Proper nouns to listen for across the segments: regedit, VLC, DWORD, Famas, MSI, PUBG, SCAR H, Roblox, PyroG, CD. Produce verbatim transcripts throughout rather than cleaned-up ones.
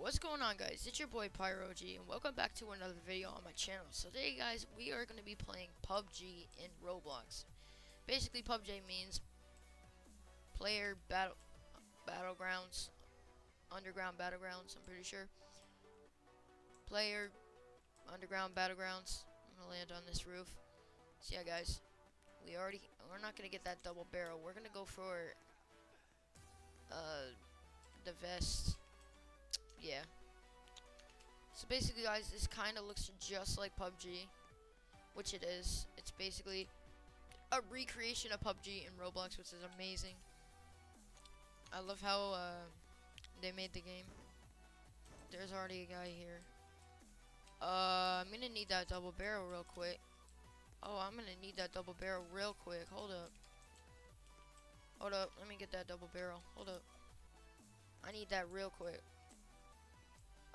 what's going on, guys? It's your boy PyroG, and welcome back to another video on my channel. So today, guys, we are going to be playing P U B G in Roblox. Basically, P U B G means player battle battlegrounds, underground battlegrounds. I'm pretty sure. Player underground battlegrounds. I'm gonna land on this roof. So yeah, guys, we already we're not gonna get that double barrel. We're gonna go for uh the vest. Yeah. So basically, guys, this kind of looks just like P U B G, which it is. It's basically a recreation of P U B G in Roblox, which is amazing. I love how uh, they made the game. There's already a guy here. Uh, I'm going to need that double barrel real quick. Oh, I'm going to need that double barrel real quick. Hold up. Hold up. Let me get that double barrel. Hold up. I need that real quick.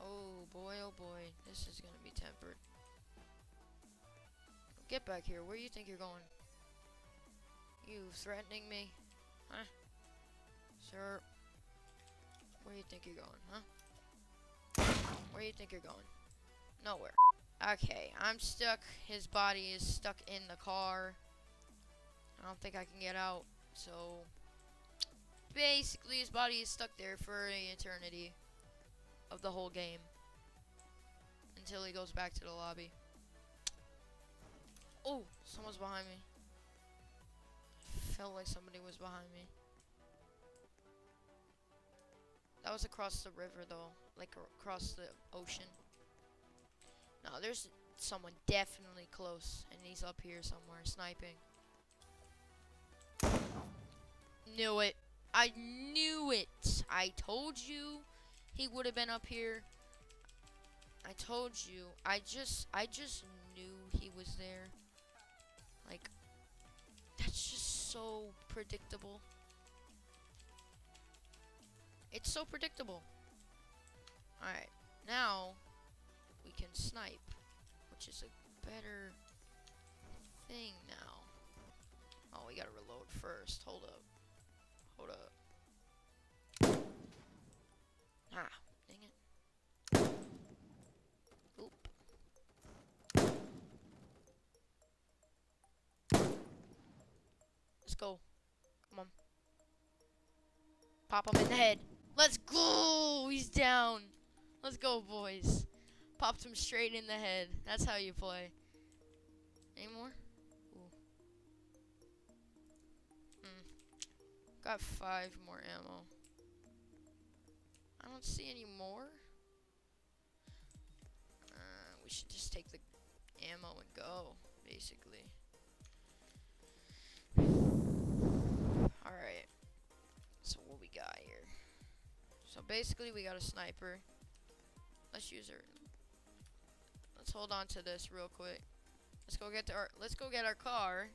Oh boy, oh boy, this is gonna be tempered. Get back here. Where you think you're going? You threatening me? Huh? Sir, where you think you're going, huh? Where you think you're going? Nowhere. Okay, I'm stuck. His body is stuck in the car. I don't think I can get out, so basically his body is stuck there for an eternity of the whole game until he goes back to the lobby. Oh, someone's behind me. Felt like somebody was behind me. That was across the river though, like across the ocean. No, there's someone definitely close, and he's up here somewhere sniping. Knew it. I knew it. I told you he would have been up here. I told you. I just, I just knew he was there. Like, that's just so predictable. It's so predictable. All right, now we can snipe, which is a better thing now. Oh, we gotta reload first. Hold up. Hold up. Ah, dang it. Oop. Let's go. Come on. Pop him in the head. Let's go! He's down. Let's go, boys. Popped him straight in the head. That's how you play. Any more? Ooh. Mm. Got five more ammo. I don't see any more. Uh, we should just take the ammo and go, basically. Alright. So what we got here? So basically we got a sniper. Let's use her. Let's hold on to this real quick. Let's go get to our let's go get our car.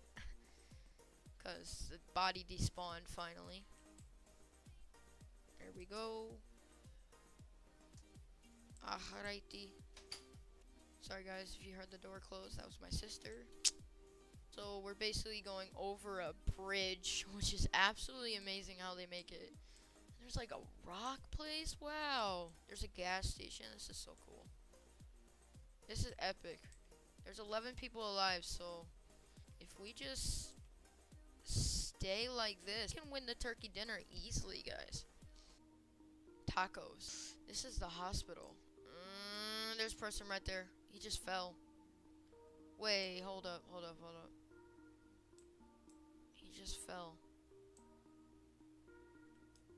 Cause the body despawned finally. There we go. Alrighty. Sorry guys if you heard the door close, that was my sister. So we're basically going over a bridge, which is absolutely amazing how they make it. There's like a rock place, wow. There's a gas station, this is so cool. This is epic. There's eleven people alive, so if we just stay like this, we can win the turkey dinner easily, guys. Tacos. This is the hospital. There's a person right there. He just fell. Wait, hold up, hold up, hold up. He just fell.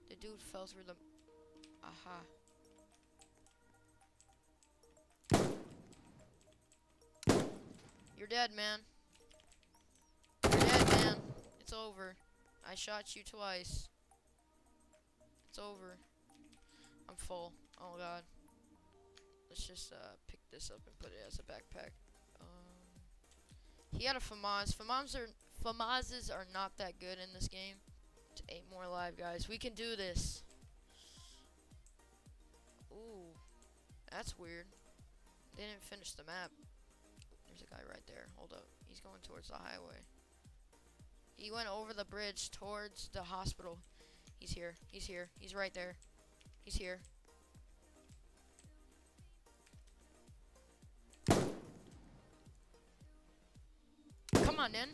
The dude fell through the... Aha. You're dead, man. You're dead, man. It's over. I shot you twice. It's over. I'm full. Oh, God. Let's just uh, pick this up and put it as a backpack. Um, he had a Famas. Famas are, Famases are not that good in this game. It's eight more alive, guys. We can do this. Ooh. That's weird. They didn't finish the map. There's a guy right there. Hold up. He's going towards the highway. He went over the bridge towards the hospital. He's here. He's here. He's right there. He's here. on, man.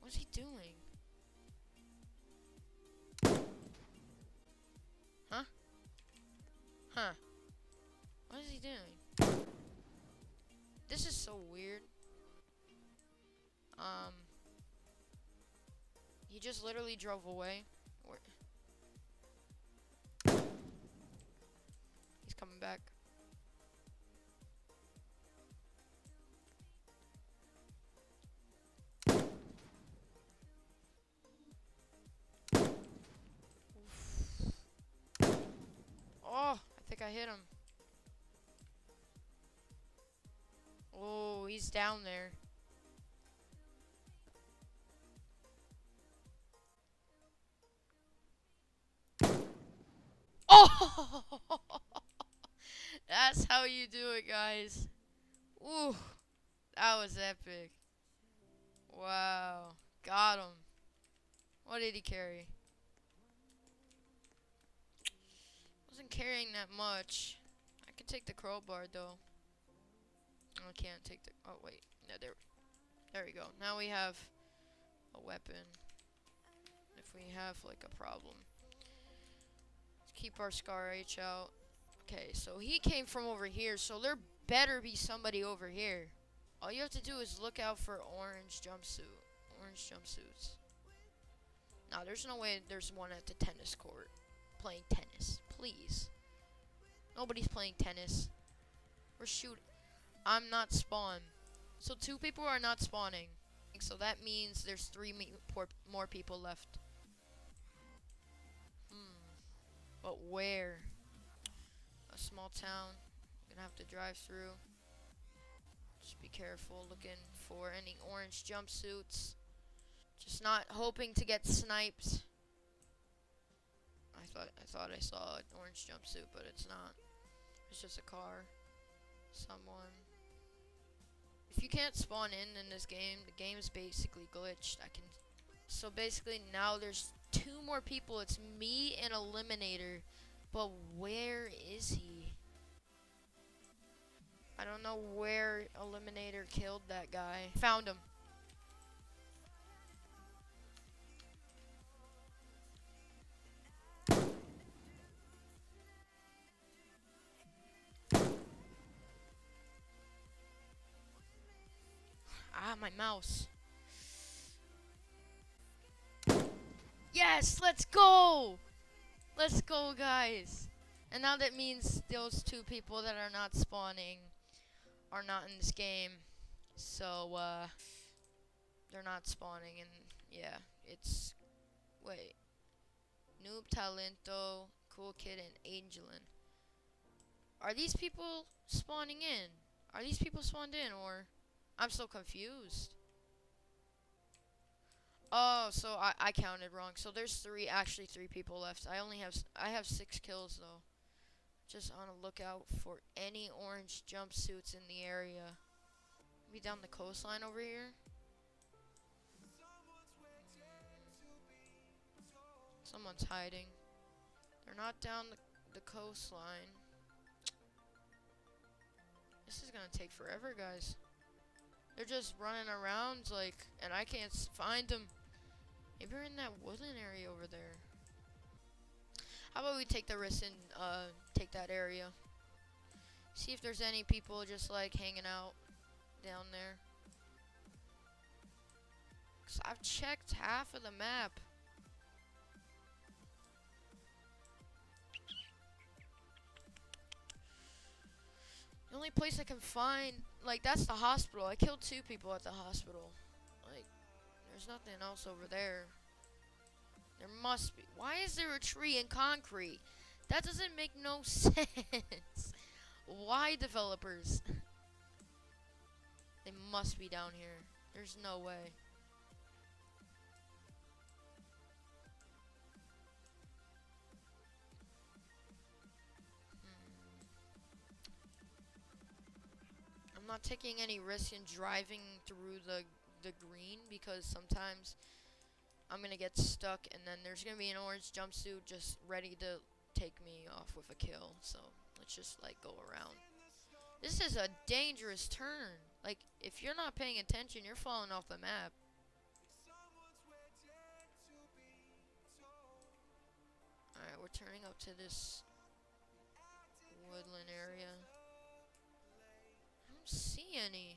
What is he doing? Huh? Huh. What is he doing? This is so weird. Um. He just literally drove away. Where? He's coming back. Oh, I think I hit him. Oh, he's down there. Oh! That's how you do it, guys. Ooh, that was epic. Wow, got him. What did he carry? Wasn't carrying that much. I could take the crowbar though. I can't take the. Oh wait, no, there. There we go. Now we have a weapon. If we have like a problem, let's keep our SCAR H out. Okay, so he came from over here. So there better be somebody over here. All you have to do is look out for orange jumpsuit. Orange jumpsuits. Now there's no way there's one at the tennis court playing tennis. Please. Nobody's playing tennis. We're shooting. I'm not spawn. So two people are not spawning. So that means there's three me more people left. Hmm. But where? A small town. I'm gonna have to drive through. Just be careful looking for any orange jumpsuits. Just not hoping to get sniped. I thought I thought I saw an orange jumpsuit, but it's not. It's just a car. Someone. If you can't spawn in in this game, the game is basically glitched. I can. So basically now there's two more people. It's me and Eliminator. But where is he? I don't know where Eliminator killed that guy. Found him. Ah, my mouse. Yes, let's go. Let's go, guys. And now that means those two people that are not spawning are not in this game. So, uh, they're not spawning. And, yeah, it's, wait. Noob, Talento, Cool Kid, and Angelin. Are these people spawning in? Are these people spawned in, or... I'm so confused. Oh, so I, I counted wrong. So there's three, actually three people left. I only have, s I have six kills though. Just on a lookout for any orange jumpsuits in the area. Be down the coastline over here. Someone's hiding. They're not down the, the coastline. This is gonna take forever, guys. They're just running around, like, and I can't s find them. Maybe we're in that woodland area over there. How about we take the risk and, uh, take that area? See if there's any people just, like, hanging out down there. Because I've checked half of the map. The only place I can find, like, that's the hospital. I killed two people at the hospital. Like, there's nothing else over there. There must be. Why is there a tree in concrete? That doesn't make no sense. Why, developers? They must be down here. There's no way. I'm not taking any risk in driving through the, the green because sometimes I'm going to get stuck and then there's going to be an orange jumpsuit just ready to take me off with a kill. So let's just like go around. This is a dangerous turn. Like, if you're not paying attention, you're falling off the map. Alright, we're turning up to this woodland area. I don't see any.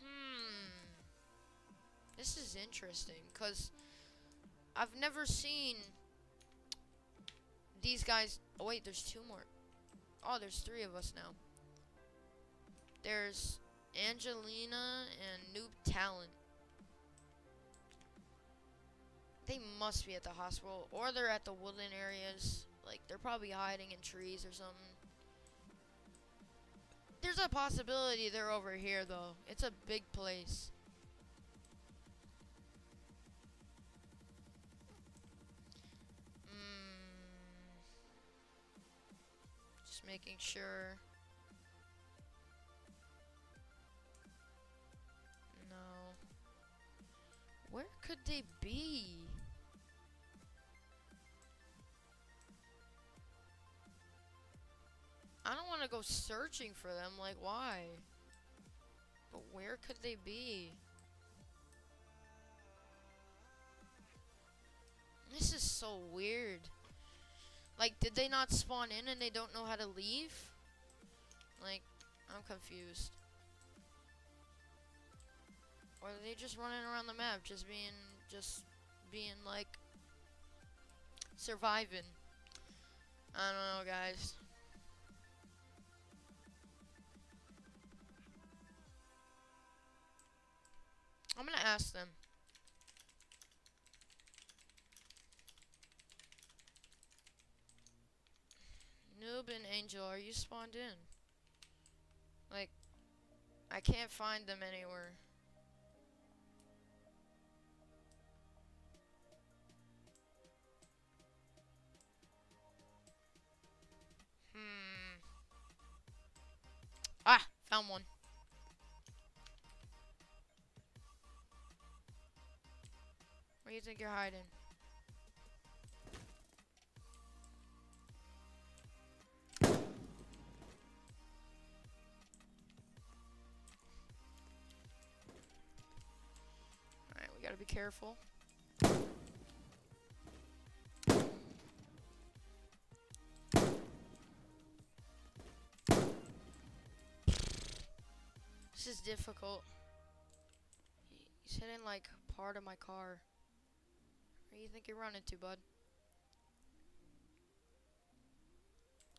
Hmm. This is interesting, because I've never seen these guys. Oh, wait, there's two more. Oh, there's three of us now. There's Angelina and Noob Talent. They must be at the hospital, or they're at the woodland areas. Like, they're probably hiding in trees or something. There's a possibility they're over here, though. It's a big place. Mm. Just making sure. No. Where could they be? I don't want to go searching for them, like, why? But where could they be? This is so weird. Like, did they not spawn in and they don't know how to leave? Like, I'm confused. Or are they just running around the map, just being, just being like, surviving? I don't know, guys. I'm gonna ask them. Noob and Angel, are you spawned in? Like, I can't find them anywhere. Hmm. Ah, found one. Where do you think you're hiding? Alright, we gotta be careful. This is difficult. He's hitting like part of my car. Where do you think you're running to, bud?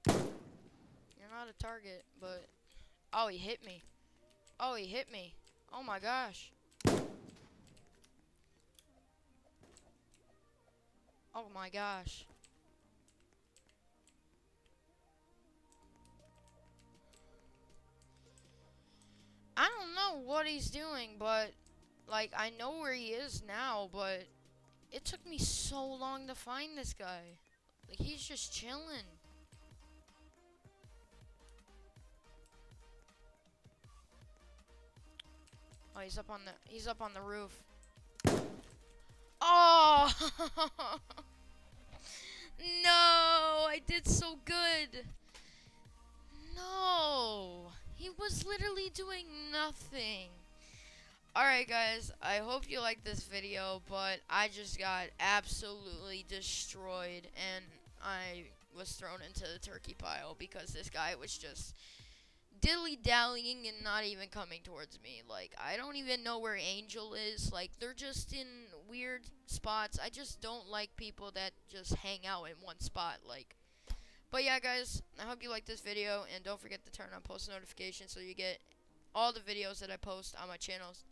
You're not a target, but... Oh, he hit me. Oh, he hit me. Oh, my gosh. Oh, my gosh. I don't know what he's doing, but... Like, I know where he is now, but... It took me so long to find this guy. Like, he's just chilling. Oh, he's up on the he's up on the roof. Oh! No, I did so good. No, he was literally doing nothing. Alright guys, I hope you liked this video, but I just got absolutely destroyed and I was thrown into the turkey pile because this guy was just dilly-dallying and not even coming towards me. Like, I don't even know where Angel is. Like, they're just in weird spots. I just don't like people that just hang out in one spot. Like, but yeah guys, I hope you liked this video and don't forget to turn on post notifications so you get all the videos that I post on my channels.